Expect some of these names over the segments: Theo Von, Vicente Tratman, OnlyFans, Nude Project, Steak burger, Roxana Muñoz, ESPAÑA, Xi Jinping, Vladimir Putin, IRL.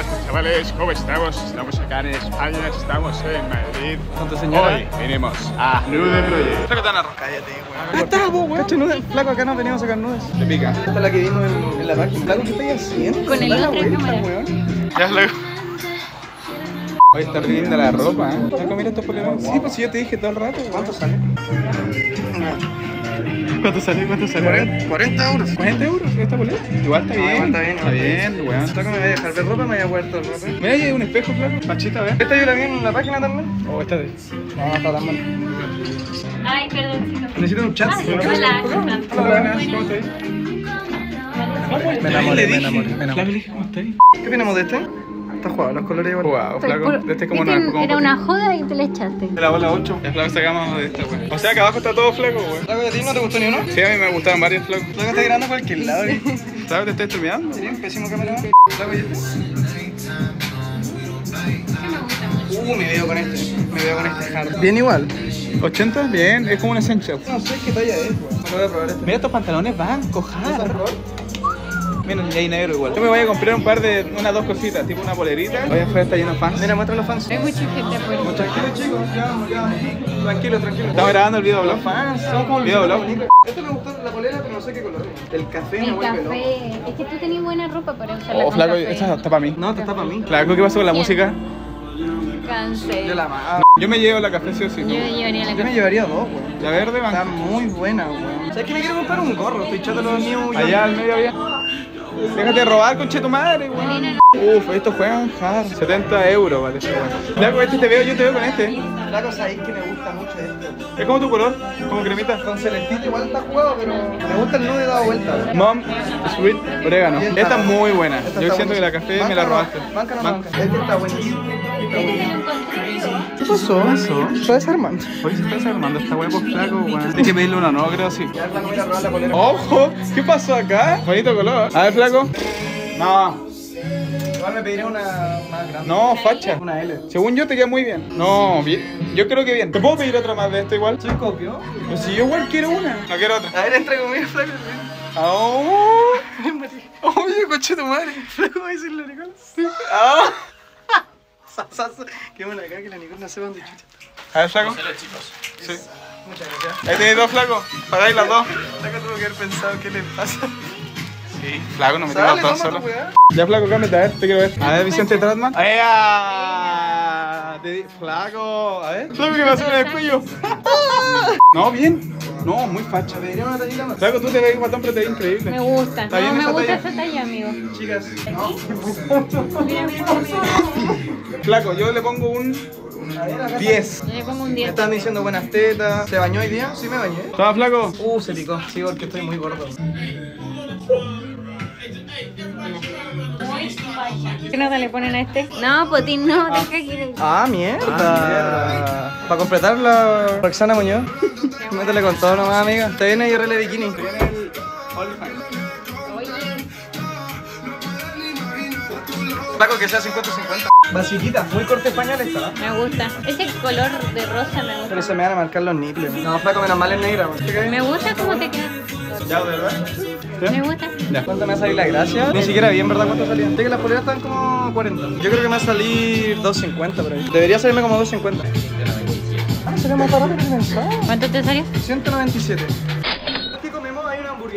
estás, chavales? ¿Cómo estamos? Estamos acá en España, estamos en Madrid. ¿Cuánto, señora? Hoy venimos a Nude Project. Flaco, tan arroz, cállate, güey. Ahí está, vos, güey. Cacho, nude. Flaco, acá no venimos a sacar nudes. Te pica. Esta es la que vimos en la página. Flaco, ¿qué estáis haciendo? Con el otro en la cámara. Hoy está rindiendo la ropa, ¿eh? Flaco, mira estos polerones. Sí, pues yo te dije todo el rato. ¿Cuánto sale? ¿Cuánto sale? ¿Cuánto sale? 40 euros. 40 euros, esta boleta. Igual está bien. Igual está bien, weón. Está como me voy a dejar de ropa, me voy a guardar ropa. Mira, hay un espejo, claro. Pachita, ¿ves? Esta yo la vi en la página también. O esta de. No, está tan mal. Ay, perdón. Necesito un chat. Hola, buenas. ¿Cómo estáis? Me enamoré. ¿Cómo estáis? ¿Qué opinamos de este? Está jugado, los colores igual. Jugado, flaco. Este es como una. Era una joda y te la echaste. De la bola 8. Es flaco, sacamos de esta, güey. O sea, que abajo está todo flaco, güey. Flaco, ¿a ti no te gustó ni uno? Sí, a mí me gustaban varios flacos. Flaco, está grabando cualquier lado, güey. ¿Sabes? Te estoy terminando. Sería un pésimo cámara. Flaco, ¿y este? Me veo con este. Me veo con este hard. Bien igual. 80, bien. Es como un essential. No sé qué talla es, güey. Voy a probar este. Mira, estos pantalones van cojar. Menos ya hay negro igual. Yo me voy a comprar un par de unas dos cositas, tipo una bolerita. Hoy afuera está lleno de fans. Mira, muestra los fans. Hay mucha gente afuera. Tranquilo, chicos, ya. Tranquilo, tranquilo. Estamos grabando el video blog. Los fans, son como el video blog. Este me gustó la polera, pero no sé qué color es. El café me vuelve loco. Es que tú tenías buena ropa para usarla. Oh, flaco, esta está para mí. No, esta está para mí. Claro, ¿qué pasó con la música? Cansé. Yo me llevo la café, sí o sí. Yo me llevaría dos, güey. La verde, man. Está muy buena, güey. ¿Sabes que me quiero comprar un gorro? Estoy echando los míos. Allá al medio había. Déjate de robar, conche tu madre, weón. Uf, estos juegan hard. 70 euros, vale. Flaco, este te veo, yo te veo con este. Flaco, sabéis que me gusta mucho este. Es como tu color, como cremita. Con celestito, igual está jugado, pero me gusta el nude de dado vuelta. Mom, sweet, orégano. Esta es muy buena. Yo siento que la café me la robaste. Manca no manca. Este está buenísimo. ¿Qué pasó? ¿Qué pasó? Está desarmando. Oye, se está desarmando esta huevo, flaco, weón. Tienes que pedirle una, no, creo, sí. ¡Ojo! ¿Qué pasó acá? Bonito color. A ver, flaco. No. Igual me pediré una grande. No, facha. Una L. Según yo te queda muy bien. No, bien. Yo creo que bien. ¿Te puedo pedir otra más de esto igual? Soy copio. Pues si yo igual quiero una. No quiero otra. A ver, entra conmigo, flaco. ¡Oh! ¡Oye, coche tu madre! ¿Flaco va a decirle a Nicole? Sí. ¡Ah! Qué buena cara que la Nicole no sepa dónde chucha. A ver, flaco. Sí. Muchas gracias. Ahí tenéis dos, flaco. Pagáis las dos. Flaco tuvo que haber pensado qué le pasa. Sí. Flaco, no me tengo todo solo. Ya, flaco, cámbiate, a ver, te quiero ver. A ver, Vicente Tratman. Flaco, a ver. Flaco, que me hace el cuello. No, bien. No, muy facha. Flaco, tú te ves guatón, pero te ves increíble. Me gusta. No, me gusta esa talla, amigo. Chicas. Flaco, yo le pongo un... 10. Yo le pongo un 10. Me están diciendo buenas tetas. ¿Se bañó hoy día? Sí, me bañé. ¿Estaba flaco? Se picó. Sí, porque estoy muy gordo. ¿Qué nota le ponen a este? No, potín, no. Mierda. Para completar la Roxana Muñoz. Métele con todo nomás, amiga. Te viene IRL bikini. Te viene el OnlyFans. Flaco, que sea 50-50. Basiquita, muy corta española esta, ¿no? Me gusta. Ese color de rosa me gusta. Pero se me van a marcar los nipples. No, flaco, menos mal es negra. Me gusta cómo te queda. Ya, ¿verdad? ¿Sí? Me gusta. Ya. ¿Cuánto me va a salir la gracia? Ni siquiera bien, ¿verdad? ¿Cuánto salía? Sé que las poleras están como 40. Yo creo que me va a salir 2.50 por ahí. Debería salirme como 2.50. Sería más barato que pensaba. ¿Cuánto te salió? 197.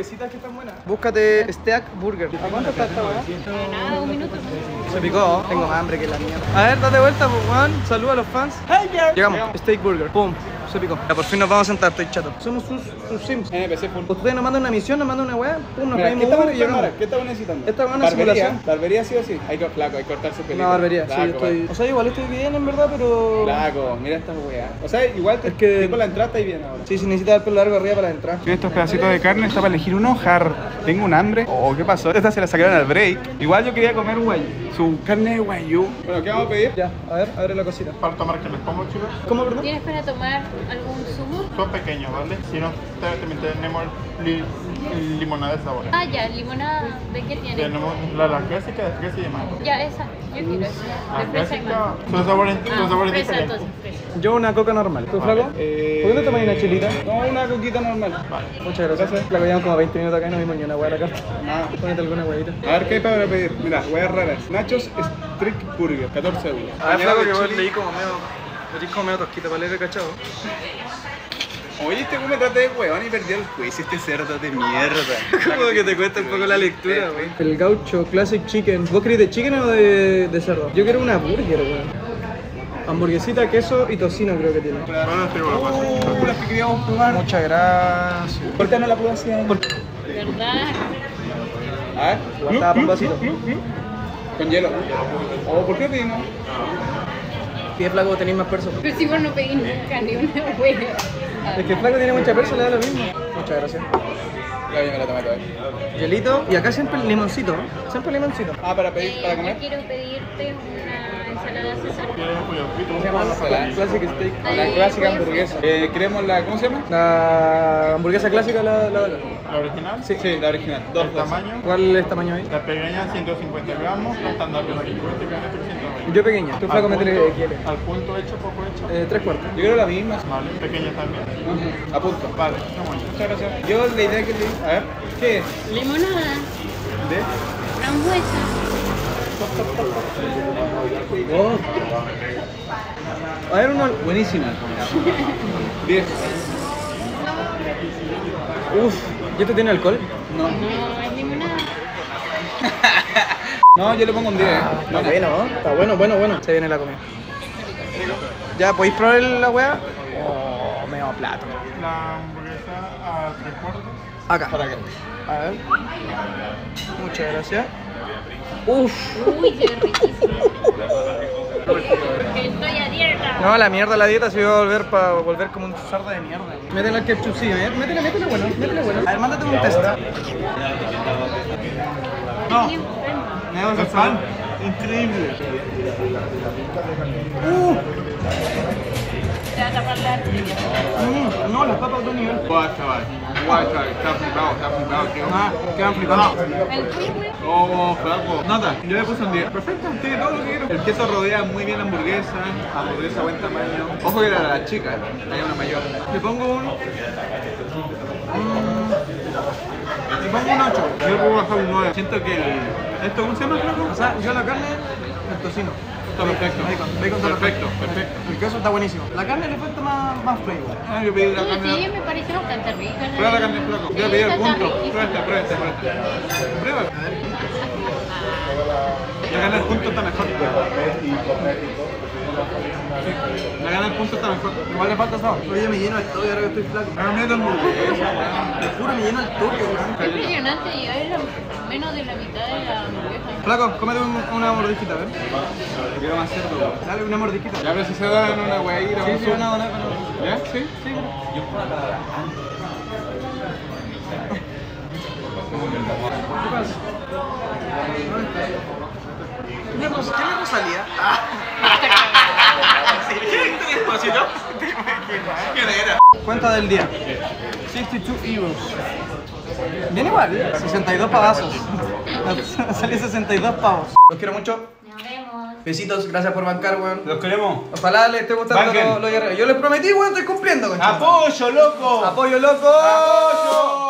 Que están buenas. Búscate Steak burger. ¿A cuánto está esta hora? Nada, 1 minuto. Se picó, tengo más hambre que la mierda. A ver, date vuelta, Juan. Saluda a los fans. Llegamos. Steak burger. Pum. Se picó. Ya por fin nos vamos a sentar, estoy chato. Somos sus sims. NPC full. Ustedes nos mandan una misión, nos mandan una weá. Pum, nos pedimos una y llegamos. ¿Qué estamos necesitando? Esta es una simulación. Barbería sí o sí. Hay que flaco, hay que cortar su pelito. No, barbería. Sí, estoy... O sea, igual estoy bien en verdad, pero... Flaco, mira esta weá. O sea, igual es que... Con la entrada está bien ahora. Sí, si necesitas el pelo largo arriba para entrar. Tiene estos pedacitos de carne, está para elegir un hojar. Tengo un hambre. Oh, ¿qué pasó? Esta se la sacaron al break. Igual yo quería comer guayú. Su carne de guayú. Bueno, ¿qué vamos a pedir? Ya, a ver, abre la cosita. ¿Para tomar que les pongo, chicos? ¿Cómo, perdón? ¿Tienes para tomar algún zumo? Son pequeños, ¿vale? Si no, también tenemos limonada de sabor. Ah, ya, limonada, ¿de qué tiene? Tenemos la clásica de fresa y de mango. Ya, esa, yo quiero esa. La clásica, son sabores diferentes. Yo una coca normal. ¿Tú, flaco? ¿Por qué no tomas una chelita? No, una coquita normal. Vale. Muchas gracias. Flaco, llevamos como 20 minutos acá y no vimos ni una hueá acá. Ponete alguna huevita. A ver, ¿qué hay para pedir? Mira, hueá raras. nachos Steak burger, 14 euros. Ah, flaco, que vos leí como medio... Leí como medio tosquita, ¿vale? ¿Cachado? Oye, este güey me trata de huevón y perdí el juez, este cerdo de mierda. Como que te cuesta un poco la lectura, güey. El gaucho, classic chicken. ¿Vos querés de chicken o de cerdo? Yo quiero una burger, güey. Hamburguesita, queso y tocino creo que tiene. Claro, no tengo la pasta. Las que queríamos probar. Muchas gracias. ¿Por qué no la pude hacer? ¿Verdad? A ver, aguantaba por un vasito. Con hielo. ¿O por qué pedimos? Pide flaco, tenéis más perso. Pero si vos no pedís nunca ni una hueá. Es que el flaco tiene mucha perso, le da lo mismo. Muchas gracias. Ya yo me la tomé todavía. Hielito y acá siempre limoncito. Siempre limoncito. Ah, para pedir, para comer. Yo quiero pedirte una... ¿Cómo se llama? La clásica steak. La clásica hamburguesa. ¿Queremos la, cómo se llama? La hamburguesa clásica, ¿La original? Sí, sí, la original. ¿El tamaño? ¿Cuál es tamaño ahí? La pequeña, 150 gramos, la estándar de 50 gramos por 120. Yo pequeña. ¿Tú vas a comer 3 kilos? ¿Al punto hecho, poco hecho? 3/4. Yo creo la misma. Vale, pequeña también. A punto. Vale, muchas gracias. Yo la idea que le... A ver, ¿qué es? Limonada. ¿De? Frambuesa. Oh. A ver, una buenísima. 10. Uff, ¿y esto tiene alcohol? No. No, es limonada. No, yo le pongo un 10. Está bueno, ¿no? Está bueno, bueno. Se viene la comida. ¿Ya podéis probar la hueá? Oh, medio plato. La hamburguesa a 3/4. Acá. Para acá. A ver. Muchas gracias. Uff. Uy, se ve riquísimo. Estoy a dieta. No, la mierda, la dieta se va a volver para volver como un sardo de mierda. Métele al ketchup, sí, ¿eh? Métele bueno, A ver, mándate un test. No. Me da un pan. Increíble. Te va a tapar la arteria. No, las papas de un nivel. Guay, chaval. Está flipado, tío. Ah, quedan flipados. El triple. Oh, flaco. Nota, yo le puse un 10. Perfecto, tiene todo lo que quiero. El queso rodea muy bien la hamburguesa. Hamburguesa buen tamaño. Ojo que era la chica, hay una mayor. Le pongo un... Le pongo un 8. Yo le puedo bajar un 9. Siento que el... ¿Esto cómo se llama, flaco? O sea, yo la carne, el tocino. Perfecto. Bacon perfecto. El queso está buenísimo. La carne le falta más flavor. Ah, yo pedí la carne. Sí, me pareció bastante rica. Prueba la carne, flaco. Yo pedí el punto. Prueba esta. Prueba. La carne del punto está mejor. La carne del punto está mejor. Igual le falta sabor. Oye, me lleno el toque ahora que estoy flaco. Ahora me lleno el toque. Te juro, me lleno el toque. Qué impresionante llegar a menos de la mitad de la hamburguesa. Flaco, cómete una mordisquita, ¿ves? Quiero más cerdo. Dale una mordisquita. Ya, pero si se dan una hueá. Sí, sí, una donada. ¿Ya? Sí, sí. Yo puedo acá. ¿Qué pasa? ¿Qué le Rosalía? ¿Qué era? Cuenta del día. 62 euros. Bien igual. 62 pavazos. Salí 62 pavos. Los quiero mucho. Nos vemos. Besitos, gracias por bancar, weón. Los queremos. Ojalá les esté gustando lo de arriba. Yo les prometí, weón, estoy cumpliendo, conchita. ¡Apoyo, loco! ¡Apoyo, loco! ¡Apoyo!